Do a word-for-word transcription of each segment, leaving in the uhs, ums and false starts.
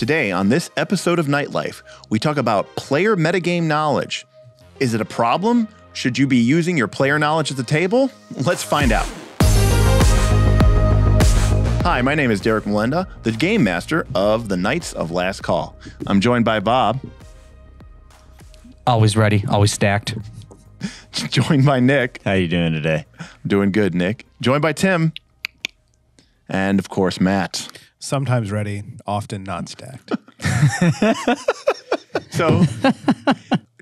Today, on this episode of Knight Life, we talk about player metagame knowledge. Is it a problem? Should you be using your player knowledge at the table? Let's find out. Hi, my name is Derek Melinda, the Game Master of the Knights of Last Call. I'm joined by Bob. Always ready, always stacked. Joined by Nick. How you doing today? Doing good, Nick. Joined by Tim. And, of course, Matt. Sometimes ready, often not stacked. So,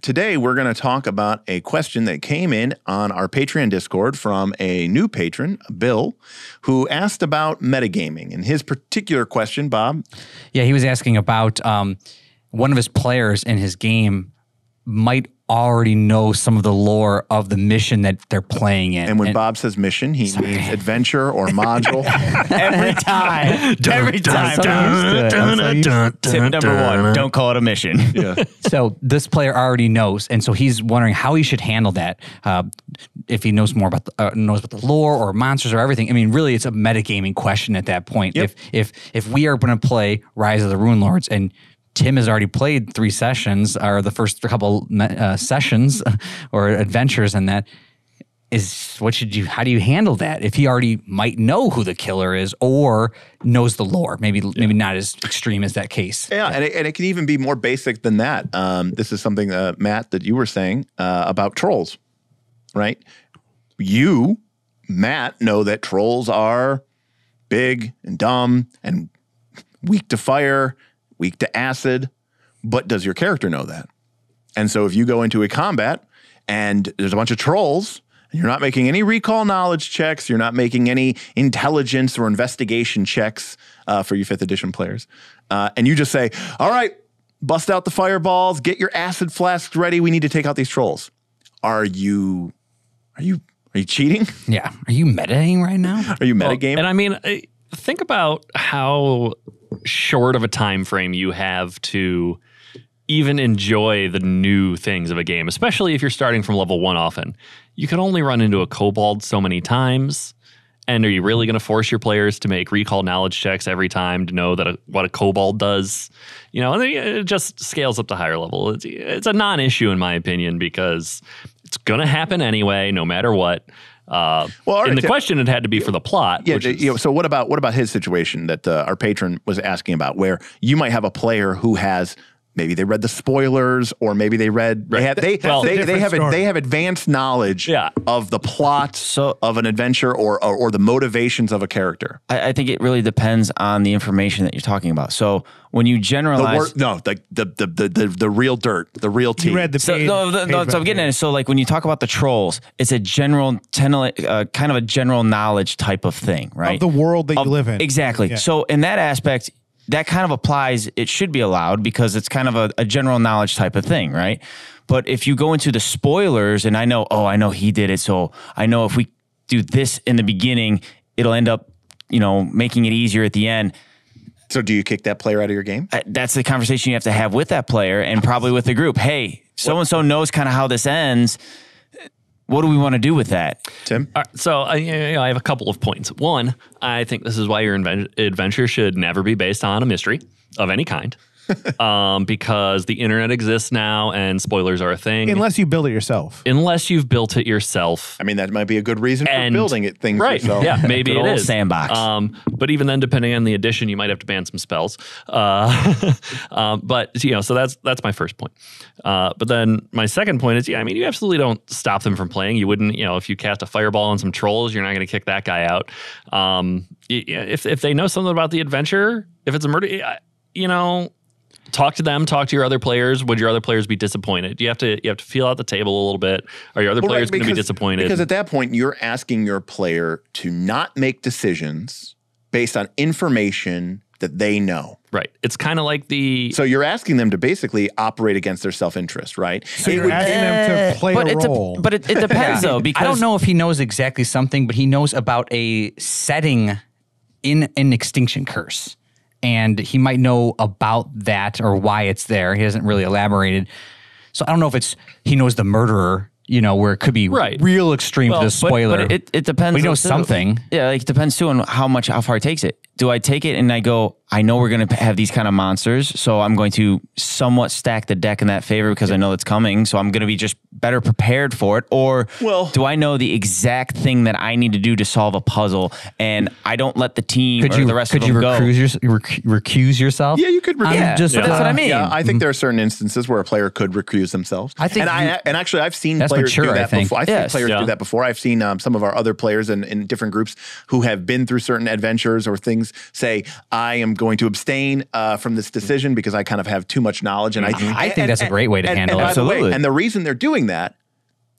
today we're going to talk about a question that came in on our Patreon Discord from a new patron, Bill, who asked about metagaming. And his particular question, Bob? Yeah, he was asking about um, one of his players in his game might already know some of the lore of the mission that they're playing in. And when and, Bob says mission, he sorry. means adventure or module. Every time. Every time. Tip number one, don't call it a mission. Yeah. So this player already knows, and so he's wondering how he should handle that. Uh, if he knows more about the, uh, knows about the lore or monsters or everything. I mean, really, it's a metagaming question at that point. Yep. If, if, if we are going to play Rise of the Rune Lords and Tim has already played three sessions, or the first couple uh, sessions, or adventures, and that is what should you? How do you handle that if he already might know who the killer is or knows the lore? Maybe yeah. maybe not as extreme as that case. Yeah, yeah. And, it, and it can even be more basic than that. Um, this is something, uh, Matt, that you were saying uh, about trolls, right? You, Matt, know that trolls are big and dumb and weak to fire. Weak to acid, but does your character know that? And so if you go into a combat and there's a bunch of trolls and you're not making any recall knowledge checks, you're not making any intelligence or investigation checks uh, for you fifth edition players, uh, and you just say, all right, bust out the fireballs, get your acid flasks ready, we need to take out these trolls. Are you, are you, are you cheating? Yeah, are you metagaming right now? Are you metagaming? Well, and I mean, think about how short of a time frame you have to even enjoy the new things of a game, especially if you're starting from level one often. You can only run into a kobold so many times, and are you really going to force your players to make recall knowledge checks every time to know that a, what a kobold does? You know, and it just scales up to higher level. It's, it's a non-issue in my opinion because it's going to happen anyway, no matter what. Uh, well, in right, the yeah. question, it had to be for the plot. Yeah. Which is, you know, so what about what about his situation that uh, our patron was asking about, where you might have a player who has maybe they read the spoilers, or maybe they read right. they have they well, they, they have a, they have advanced knowledge yeah. of the plot so, of an adventure or, or or the motivations of a character. I, I think it really depends on the information that you're talking about. So when you generalize, the no, the the, the the the the real dirt, the real tea. You read the page, so, no, the, page no, so I'm getting at it. So like when you talk about the trolls, it's a general, ten, uh, kind of a general knowledge type of thing, right? Of the world that of, you live in, exactly. Yeah. So in that aspect, that kind of applies. It should be allowed because it's kind of a, a general knowledge type of thing, right? But if you go into the spoilers, and I know, oh, I know he did it, so I know if we do this in the beginning, it'll end up, you know, making it easier at the end. So do you kick that player out of your game? Uh, that's the conversation you have to have with that player and probably with the group. Hey, so-and-so knows kind of how this ends. What do we want to do with that? Tim? Right, so I, you know, I have a couple of points. One, I think this is why your adventure should never be based on a mystery of any kind. um, because the internet exists now and spoilers are a thing. Unless you build it yourself. Unless you've built it yourself. I mean, that might be a good reason and, for building it things right, yourself. Yeah, maybe it is. Sandbox. Um, but even then, depending on the edition, you might have to ban some spells. Uh, um, but, you know, so that's that's my first point. Uh, but then my second point is, yeah, I mean, you absolutely don't stop them from playing. You wouldn't, you know, if you cast a fireball on some trolls, you're not going to kick that guy out. Um, if, if they know something about the adventure, if it's a murder, you know... Talk to them. Talk to your other players. Would your other players be disappointed? You have to you have to feel out the table a little bit. Are your other well, players right, going to be disappointed? Because at that point, you're asking your player to not make decisions based on information that they know. Right. It's kind of like the... So you're asking them to basically operate against their self-interest, right? So it you're would, asking uh, them to play but a role. A, but it, it depends, yeah. though, because... I don't know if he knows exactly something, but he knows about a setting in an Extinction Curse. And he might know about that or why it's there. He hasn't really elaborated. So I don't know if it's he knows the murderer, you know, where it could be right. real extreme well, to the spoiler. But, but it, it depends. We know something. Yeah, like it depends too on how much, how far he takes it. do I take it and I go, I know we're going to have these kind of monsters, so I'm going to somewhat stack the deck in that favor because I know it's coming, so I'm going to be just better prepared for it? Or well, do I know the exact thing that I need to do to solve a puzzle, and I don't let the team could or you, the rest of them go? Could you recuse, your, rec- recuse yourself? Yeah, you could recuse. Yeah, just, yeah. That's uh, what I mean. Yeah, I think there are certain instances where a player could recuse themselves. I think and, you, I, and actually, I've seen players mature, do that I think. before. I've yes. seen players yeah. do that before. I've seen um, some of our other players in, in different groups who have been through certain adventures or things say, I am going to abstain uh, from this decision because I kind of have too much knowledge. And I, I, I think and, that's and, a great way to and, handle and, and it. Absolutely. Way, and the reason they're doing that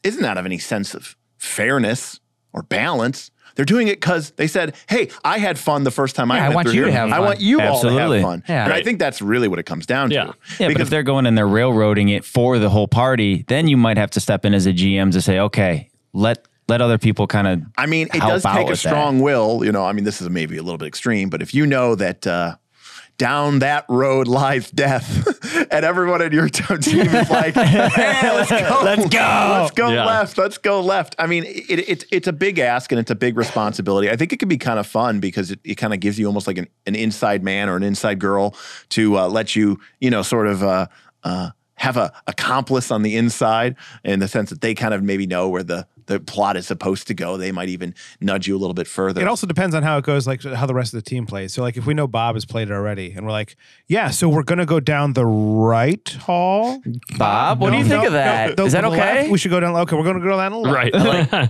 isn't out of any sense of fairness or balance. They're doing it because they said, hey, I had fun the first time yeah, I went I want through you here. To have I fun. want you Absolutely. all to have fun. Yeah. And I think that's really what it comes down yeah. to. Yeah, because but if they're going and they're railroading it for the whole party, then you might have to step in as a G M to say, okay, let Let other people kind of. I mean, it does take a strong that. will. You know, I mean, this is maybe a little bit extreme, but if you know that uh, down that road lies death, and everyone in your team is like, "Hey, let's go, let's go, let's go yeah. left, let's go left." I mean, it, it, it's a big ask and it's a big responsibility. I think it can be kind of fun because it, it kind of gives you almost like an, an inside man or an inside girl to uh, let you, you know, sort of. Uh, uh, have a accomplice on the inside in the sense that they kind of maybe know where the, the plot is supposed to go. They might even nudge you a little bit further. It also depends on how it goes, like how the rest of the team plays. So like if we know Bob has played it already and we're like, yeah, so we're going to go down the right hall. Bob, no, what do you no, think no, of that? No, the, is that okay? Left, we should go down. Okay, we're going to go down the left. Right.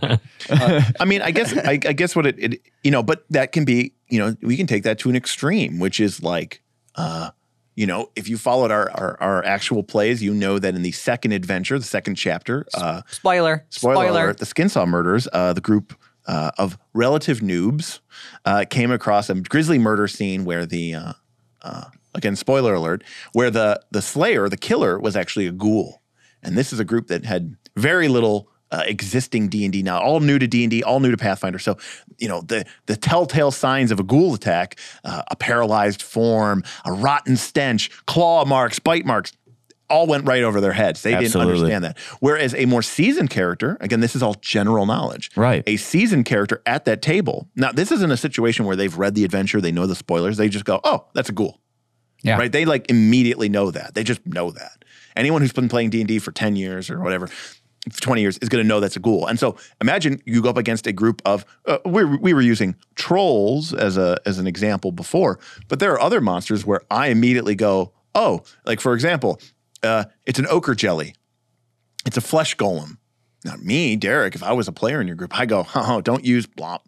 Like, uh, I mean, I guess, I, I guess what it, it, you know, but that can be, you know, we can take that to an extreme, which is like, uh, you know, if you followed our, our our actual plays, you know that in the second adventure, the second chapter, uh, spoiler, spoiler, spoiler alert, the Skinsaw Murders, uh, the group uh, of relative noobs uh, came across a grisly murder scene where the, uh, uh, again, spoiler alert, where the the slayer, the killer, was actually a ghoul, and this is a group that had very little. Uh, existing D and D now, all new to D and D, all new to Pathfinder. So, you know, the the telltale signs of a ghoul attack, uh, a paralyzed form, a rotten stench, claw marks, bite marks, all went right over their heads. They Absolutely. didn't understand that. Whereas a more seasoned character, again, this is all general knowledge. Right. A seasoned character at that table. Now, this isn't a situation where they've read the adventure, they know the spoilers. They just go, oh, that's a ghoul. Yeah. Right? They like immediately know that. They just know that. Anyone who's been playing D and D for ten years or whatever, twenty years is going to know that's a ghoul. And so imagine you go up against a group of, uh, we, we were using trolls as a as an example before, but there are other monsters where I immediately go, oh, like for example, uh, it's an ochre jelly. It's a flesh golem. Not me, Derek, if I was a player in your group, I go, oh, don't use blop.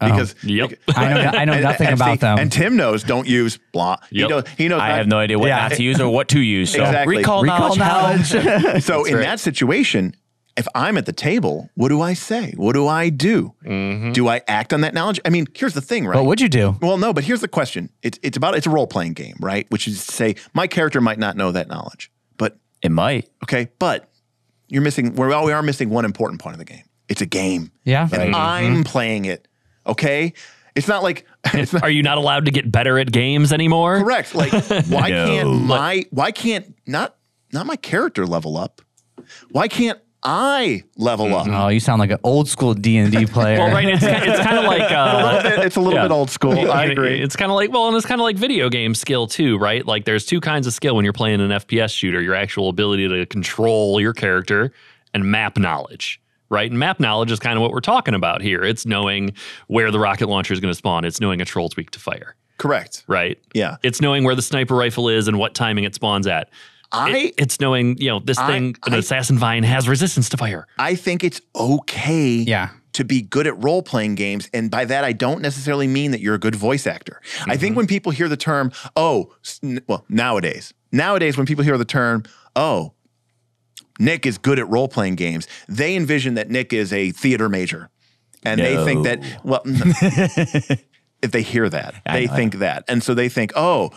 Because oh, yep. like, I know, I know and, nothing and, about see, them. And Tim knows don't use blah. Yep. He knows, he knows I not, have no idea what yeah. not to use or what to use. So exactly. recall, recall knowledge. knowledge. So That's in right. that situation, if I'm at the table, what do I say? What do I do? Mm-hmm. Do I act on that knowledge? I mean, here's the thing, right? What would you do? Well, no, but here's the question. It's it's about it's a role-playing game, right? Which is to say, my character might not know that knowledge, but it might. Okay, but you're missing. Well, we are missing one important point of the game. It's a game. Yeah, and right. I'm mm-hmm. playing it. Okay, it's not like it's not, are you not allowed to get better at games anymore? Correct. Like, why no. can't my why can't not not my character level up? Why can't I level up? Oh, you sound like an old school D and D player. Well, right, it's, it's kind of like uh, a little bit, it's a little yeah. bit old school. I agree. It's kind of like well, and it's kind of like video game skill too, right? Like, there's two kinds of skill when you're playing an F P S shooter: your actual ability to control your character and map knowledge. Right, and map knowledge is kind of what we're talking about here. It's knowing where the rocket launcher is going to spawn. It's knowing a troll's weak to fire. Correct. Right. Yeah. It's knowing where the sniper rifle is and what timing it spawns at. I. It, it's knowing you know this I, thing. I, an assassin vine has resistance to fire. I think it's okay. Yeah. To be good at role-playing games, and by that I don't necessarily mean that you're a good voice actor. Mm-hmm. I think when people hear the term, oh, well, nowadays, nowadays when people hear the term, oh. Nick is good at role-playing games. They envision that Nick is a theater major. And no. they think that, well, if they hear that, I they know. think that. And so they think, oh,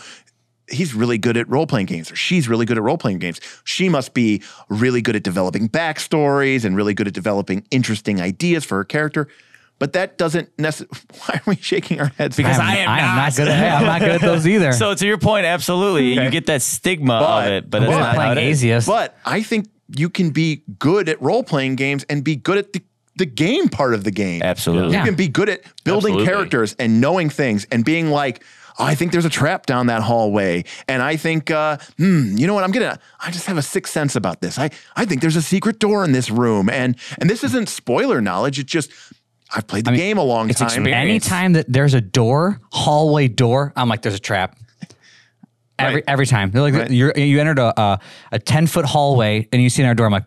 he's really good at role-playing games, or she's really good at role-playing games. She must be really good at developing backstories and really good at developing interesting ideas for her character. But that doesn't necessarily, why are we shaking our heads? Because I am, I am, not. Not, good at, I'm not good at those either. So to your point, absolutely. Okay. You get that stigma but, of it, but, but it's not playing it. But I think you can be good at role-playing games and be good at the the game part of the game. Absolutely. You yeah. can be good at building Absolutely. characters and knowing things and being like, oh, I think there's a trap down that hallway. And I think, uh, hmm, you know what? I'm going to, I just have a sixth sense about this. I, I think there's a secret door in this room. And, and this isn't spoiler knowledge. It's just, I've played the I mean, game a long it's time. Experience. Anytime that there's a door, hallway door, I'm like, there's a trap. Every right. every time. Like, right. you're, you entered a ten-foot a, a hallway and you see another door. I'm like,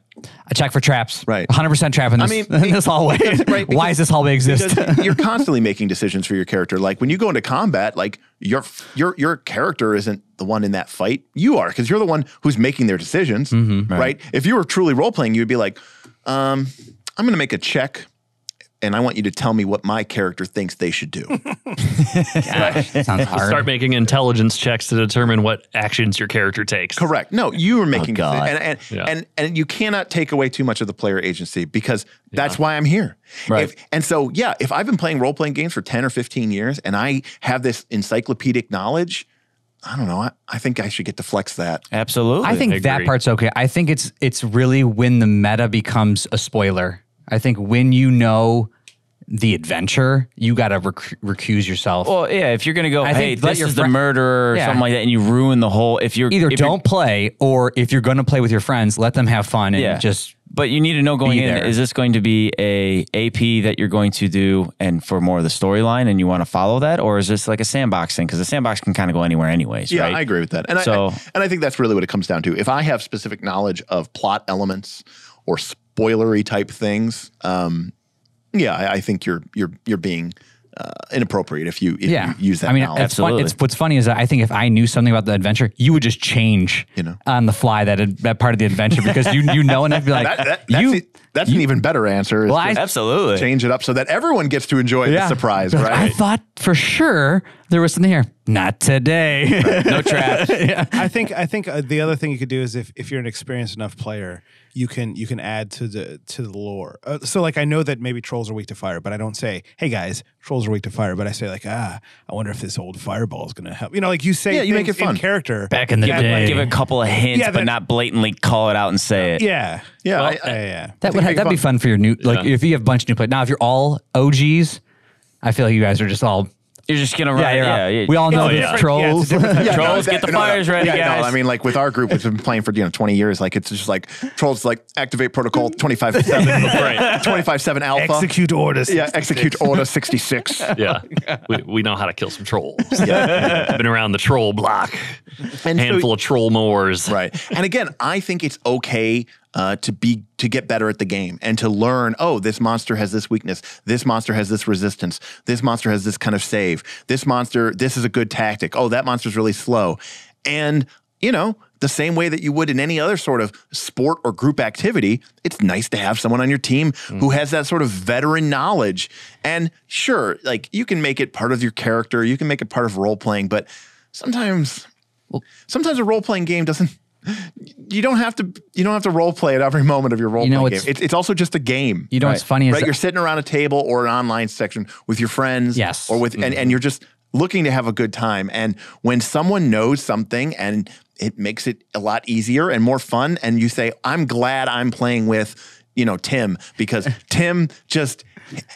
I check for traps. Right. one hundred percent trap in this, I mean, in this hallway. Because, right, because, why does this hallway exist? You're constantly making decisions for your character. Like when you go into combat, like your your your character isn't the one in that fight. You are, because you're the one who's making their decisions, mm-hmm, right. right? If you were truly role-playing, you'd be like, um, I'm going to make a check and I want you to tell me what my character thinks they should do. Yeah, sounds hard. Start making intelligence checks to determine what actions your character takes. Correct. No, you are making, oh, and and, yeah. and and you cannot take away too much of the player agency because that's yeah. why I'm here. Right. If, and so, yeah, if I've been playing role-playing games for ten or fifteen years and I have this encyclopedic knowledge, I don't know. I, I think I should get to flex that. Absolutely. I think I that part's okay. I think it's it's really when the meta becomes a spoiler. I think when you know the adventure, you got to rec recuse yourself. Well, yeah, if you're going to go, I hey, this is the murderer or yeah. something like that, and you ruin the whole... If you're Either if don't you're, play, or if you're going to play with your friends, let them have fun and yeah. just... But you need to know going in, there. is this going to be a A P that you're going to do and for more of the storyline and you want to follow that? Or is this like a sandbox thing? Because the sandbox can kind of go anywhere anyways, Yeah, right? I agree with that. And, so, I, I, and I think that's really what it comes down to. If I have specific knowledge of plot elements or spoilery type things, um, yeah, I, I think you're you're you're being uh, inappropriate if you if yeah. you use that. I mean, knowledge. It's fun, it's, what's funny is that I think if I knew something about the adventure, you would just change, you know, on the fly that that part of the adventure because you you know, and I'd be like, that, that, that's you. A, that's you, an even better answer. Well, I, absolutely change it up so that everyone gets to enjoy yeah. the surprise. Right? I thought for sure there was something here. Not today. Right. No traps. yeah. I think I think uh, the other thing you could do is if if you're an experienced enough player, you can you can add to the to the lore. Uh, so like I know that maybe trolls are weak to fire, but I don't say, "Hey guys, trolls are weak to fire." But I say like, "Ah, I wonder if this old fireball is gonna help." You know, like you say, yeah, you make it fun. In character back in the yeah, day, like, give a couple of hints, yeah, but not blatantly call it out and say it. Yeah, yeah, well, I, I, I, yeah. That would have, that'd fun. be fun for your new like yeah. if you have a bunch of new players. Now, if you're all O Gs, I feel like you guys are just all. You're just going to run. Yeah, yeah, yeah. We all know oh, yeah. trolls. Yeah, yeah, trolls, no, that, get the no, fires no, ready, yeah, guys. No, I mean, like, with our group, we've been playing for, you know, twenty years. Like, it's just like, trolls, like, activate protocol twenty-five seven. Right. twenty-five seven alpha. Execute order sixty-six. Yeah, execute order sixty-six. Yeah. We, we know how to kill some trolls. Yeah. I've been around the troll block. And handful so, of troll mowers. Right. And again, I think it's okay Uh, to be to get better at the game and to learn, oh, this monster has this weakness. This monster has this resistance. This monster has this kind of save. This monster, this is a good tactic. Oh, that monster's really slow. And, you know, the same way that you would in any other sort of sport or group activity, it's nice to have someone on your team mm. who has that sort of veteran knowledge. And sure, like, you can make it part of your character. You can make it part of role-playing, but sometimes, sometimes a role-playing game doesn't You don't have to. You don't have to role play at every moment of your role you know, play it's, game. It's, it's also just a game. You know right. what's funny is right? You're sitting around a table or an online section with your friends, yes, or with mm-hmm. and, and you're just looking to have a good time. And when someone knows something and it makes it a lot easier and more fun, and you say, "I'm glad I'm playing with, you know, Tim because Tim just."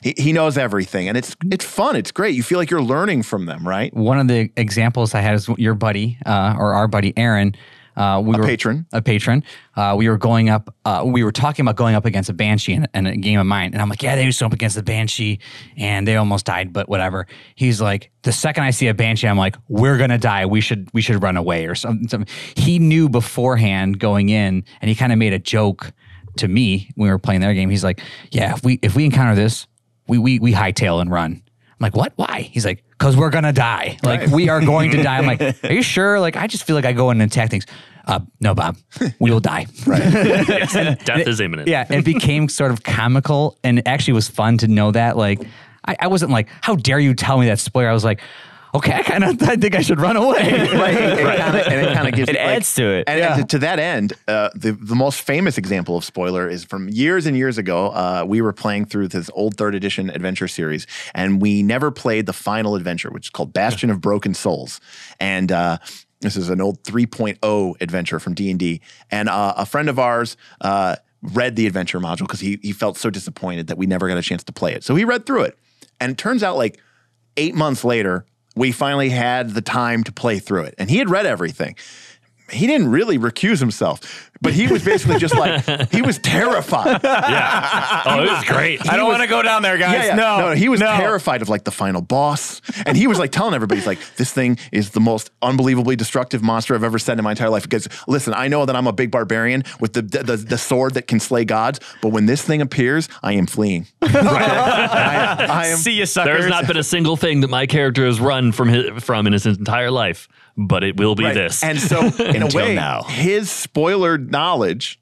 He, he knows everything, and it's it's fun. It's great. You feel like you're learning from them, right? One of the examples I had is your buddy uh, or our buddy Aaron. Uh, we a were, patron. A patron. Uh, we were going up, uh, we were talking about going up against a Banshee in, in a game of mine. And I'm like, yeah, they used to go up against the Banshee and they almost died, but whatever. He's like, the second I see a Banshee, I'm like, we're going to die. We should we should run away or something. something. He knew beforehand going in, and he kind of made a joke to me when we were playing their game. He's like, yeah, if we if we encounter this, we we we hightail and run. I'm like, what? Why? He's like, because we're going to die. Like, right. we are going to die. I'm like, are you sure? Like, I just feel like I go in and attack things. Uh, no, Bob, we will die. Right. Death is imminent. Yeah, it became sort of comical, and it actually was fun to know that. Like, I, I wasn't like, how dare you tell me that spoiler? I was like, okay, I kind of I think I should run away. Right. It, right. Kinda, and it kind of gives it like, adds to it. And yeah. to, to that end, uh, the the most famous example of spoiler is from years and years ago. Uh, we were playing through this old third edition adventure series, and we never played the final adventure, which is called Bastion of Broken Souls, and uh, this is an old three point oh adventure from D and D. And uh, a friend of ours. Uh, read the adventure module because he, he felt so disappointed that we never got a chance to play it. So he read through it. And it turns out like eight months later, we finally had the time to play through it. And he had read everything. He didn't really recuse himself, but he was basically just like, he was terrified. Yeah. Oh, it was great. He I don't want to go down there, guys. Yeah, yeah. No, no. He was no. terrified of like the final boss. And he was like telling everybody, he's like, this thing is the most unbelievably destructive monster I've ever seen in my entire life. Because listen, I know that I'm a big barbarian with the the, the, the sword that can slay gods, but when this thing appears, I am fleeing. Right. I am, I am, See you, suckers. There's not been a single thing that my character has run from his, from in his entire life. But it will be right. this. And so, in a way, now. his spoiler knowledge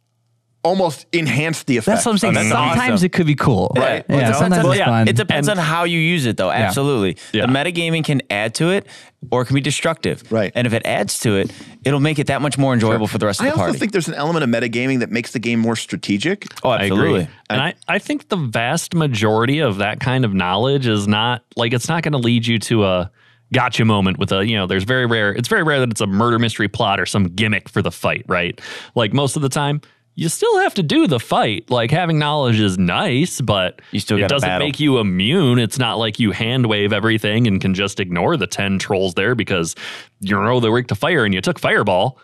almost enhanced the effect. That's what I'm saying. Oh, Sometimes awesome. it could be cool. Right. Yeah. Well, yeah. Sometimes well, it's yeah. fun. It depends and on how you use it, though. Yeah. Absolutely. Yeah. The metagaming can add to it, or it can be destructive. Right. And if it adds to it, it'll make it that much more enjoyable sure. for the rest of I the party. I also think there's an element of metagaming that makes the game more strategic. Oh, absolutely. I agree. And I, I think the vast majority of that kind of knowledge is not, like, it's not going to lead you to a gotcha moment with a, you know, there's very rare, it's very rare that it's a murder mystery plot or some gimmick for the fight, right? Like most of the time, you still have to do the fight. Like having knowledge is nice, but you still it doesn't battle. make you immune. It's not like you hand wave everything and can just ignore the ten trolls there because you know they worked to fire and you took fireball.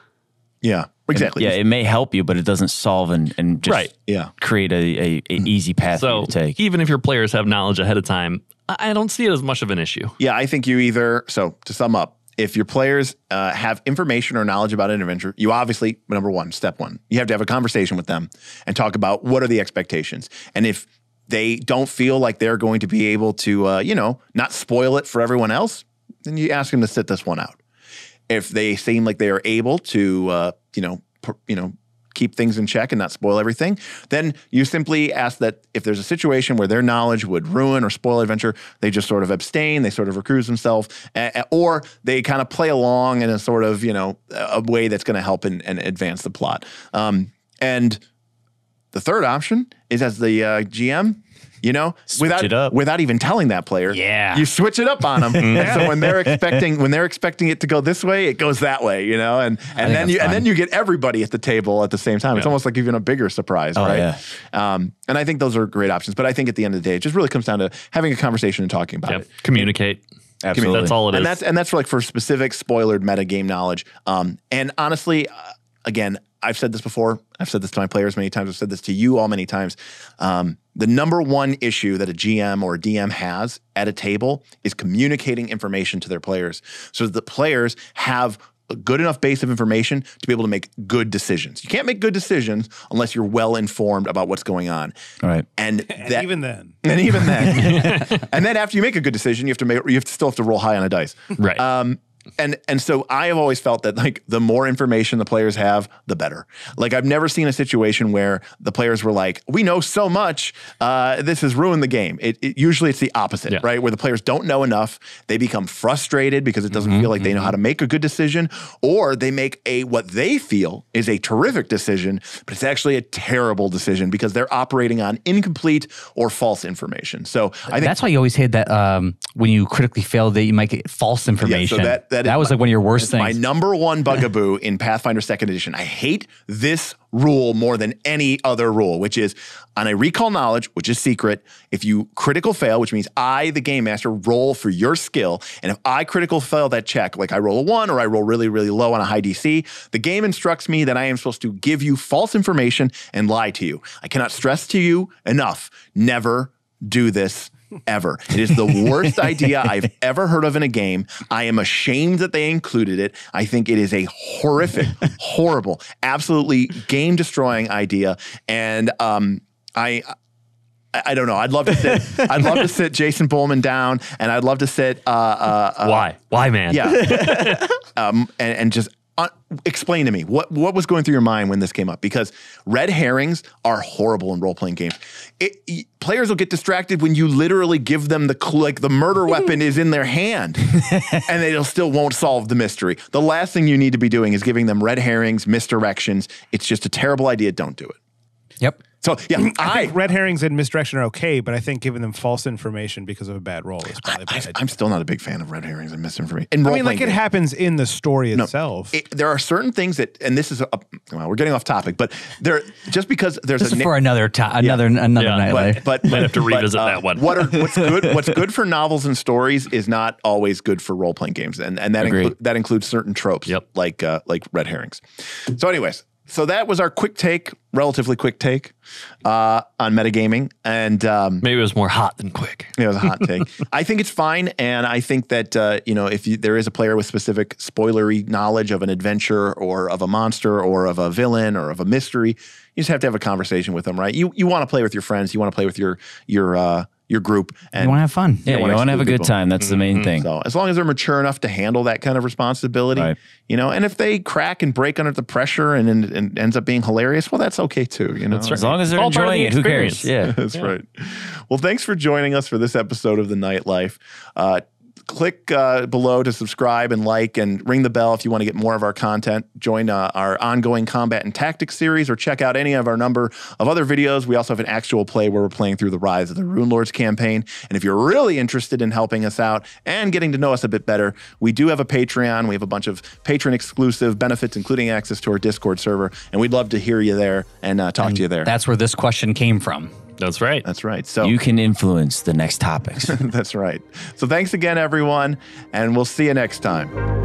Yeah, exactly. It, yeah, it may help you, but it doesn't solve and, and just right. yeah. create a, a, a easy path so to take. Even if your players have knowledge ahead of time, I don't see it as much of an issue. Yeah, I think you either, so to sum up, if your players uh, have information or knowledge about an adventure, you obviously, number one, step one, you have to have a conversation with them and talk about what are the expectations. And if they don't feel like they're going to be able to, uh, you know, not spoil it for everyone else, then you ask them to sit this one out. If they seem like they are able to, uh, you know, pr- you know, keep things in check and not spoil everything, then you simply ask that if there's a situation where their knowledge would ruin or spoil adventure, they just sort of abstain, they sort of recuse themselves, uh, or they kind of play along in a sort of, you know, a way that's going to help and, and advance the plot. Um, and the third option is as the uh, G M, you know, switch without it up. without even telling that player, yeah. you switch it up on them. And so when they're expecting when they're expecting it to go this way, it goes that way, you know, and and then you fun. and then you get everybody at the table at the same time. Yeah. It's almost like even a bigger surprise, oh, right? Yeah. Um, and I think those are great options. But I think at the end of the day, it just really comes down to having a conversation and talking about yep. it. Communicate. Absolutely, Commun- that's all it and is. And that's and that's for like for specific spoilered metagame knowledge. Um, and honestly, uh, again, I've said this before. I've said this to my players many times. I've said this to you all many times. Um, the number one issue that a G M or a D M has at a table is communicating information to their players so that the players have a good enough base of information to be able to make good decisions. You can't make good decisions unless you're well-informed about what's going on. All right. And, and that, even then. And even then. And then after you make a good decision, you have to make, you have to still have to roll high on a dice. Right. Um, And and so I have always felt that like the more information the players have, the better. Like I've never seen a situation where the players were like, we know so much, uh, this has ruined the game. It, it usually it's the opposite, yeah. right? Where the players don't know enough, they become frustrated because it doesn't mm-hmm, feel like mm-hmm. they know how to make a good decision, or they make a what they feel is a terrific decision, but it's actually a terrible decision because they're operating on incomplete or false information. So I think that's why you always hear that um, when you critically fail, that you might get false information. Yeah, so that, that That, that was my, like one of your worst things. My number one bugaboo in Pathfinder second edition. I hate this rule more than any other rule, which is on a recall knowledge, which is secret, if you critical fail, which means I, the game master, roll for your skill, and if I critical fail that check, like I roll a one or I roll really, really low on a high D C, the game instructs me that I am supposed to give you false information and lie to you. I cannot stress to you enough, never do this ever. It is the worst idea I've ever heard of in a game. I am ashamed that they included it. I think it is a horrific, horrible, absolutely game-destroying idea. And um, I... I don't know. I'd love to sit. I'd love to sit Jason Bowman down, and I'd love to sit. Uh, uh, uh, Why? Why, man? Yeah. um, and, and just uh, explain to me what what was going through your mind when this came up, because red herrings are horrible in role playing games. It, it, players will get distracted when you literally give them the clue, like the murder weapon is in their hand, and they still won't solve the mystery. The last thing you need to be doing is giving them red herrings, misdirections. It's just a terrible idea. Don't do it. Yep. So yeah, I, I think red herrings and misdirection are okay, but I think giving them false information because of a bad roll is probably bad. I, I'm still not a big fan of red herrings and misinformation. And I mean, like it game. happens in the story no, itself. It, there are certain things that, and this is a, well, we're getting off topic, but there just because there's this a is for another to, another yeah. another yeah. night. But, but, but might have to revisit but, uh, that one. what are what's good? What's good for novels and stories is not always good for role playing games, and and that inclu that includes certain tropes, yep. like uh, like red herrings. So, anyways. So that was our quick take, relatively quick take uh, on metagaming. And, um, maybe it was more hot than quick. It was a hot take. I think it's fine. And I think that, uh, you know, if you, there is a player with specific spoilery knowledge of an adventure or of a monster or of a villain or of a mystery, you just have to have a conversation with them, right? You, you want to play with your friends. You want to play with your, your, uh, your group. And you want to have fun. Yeah, you want to have a good time. That's the main thing. So as long as they're mature enough to handle that kind of responsibility, right. you know, and if they crack and break under the pressure and, and, and ends up being hilarious, well, that's okay too, you know. That's right. As long as they're enjoying it, who cares? Yeah, that's yeah. right. Well, thanks for joining us for this episode of The Knight Life. Uh, click uh, below to subscribe and like and ring the bell if you want to get more of our content. Join uh, our ongoing combat and tactics series or check out any of our number of other videos. We also have an actual play where we're playing through the Rise of the Rune Lords campaign. And if you're really interested in helping us out and getting to know us a bit better, we do have a Patreon. We have a bunch of patron exclusive benefits, including access to our Discord server. And we'd love to hear you there and uh, talk and to you there. That's where this question came from. That's right. That's right. So you can influence the next topics. That's right. So thanks again, everyone, and we'll see you next time.